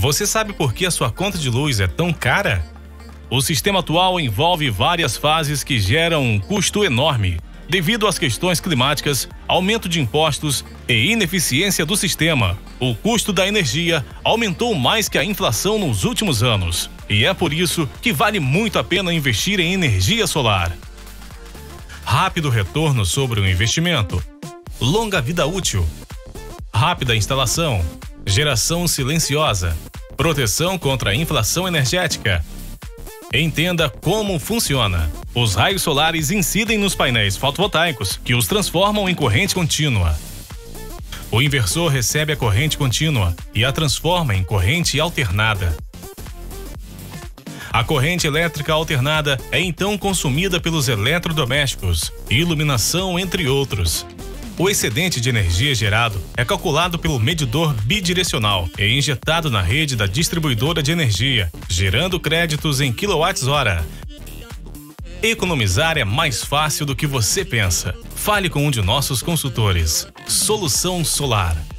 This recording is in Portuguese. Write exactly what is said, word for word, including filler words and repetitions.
Você sabe por que a sua conta de luz é tão cara? O sistema atual envolve várias fases que geram um custo enorme, devido às questões climáticas, aumento de impostos e ineficiência do sistema. O custo da energia aumentou mais que a inflação nos últimos anos, e é por isso que vale muito a pena investir em energia solar. Rápido retorno sobre o investimento, longa vida útil, rápida instalação, geração silenciosa, proteção contra a inflação energética. Entenda como funciona. Os raios solares incidem nos painéis fotovoltaicos, que os transformam em corrente contínua. O inversor recebe a corrente contínua e a transforma em corrente alternada. A corrente elétrica alternada é então consumida pelos eletrodomésticos, iluminação, entre outros. O excedente de energia gerado é calculado pelo medidor bidirecional e injetado na rede da distribuidora de energia, gerando créditos em quilowatts-hora. Economizar é mais fácil do que você pensa. Fale com um de nossos consultores. Solução Solar.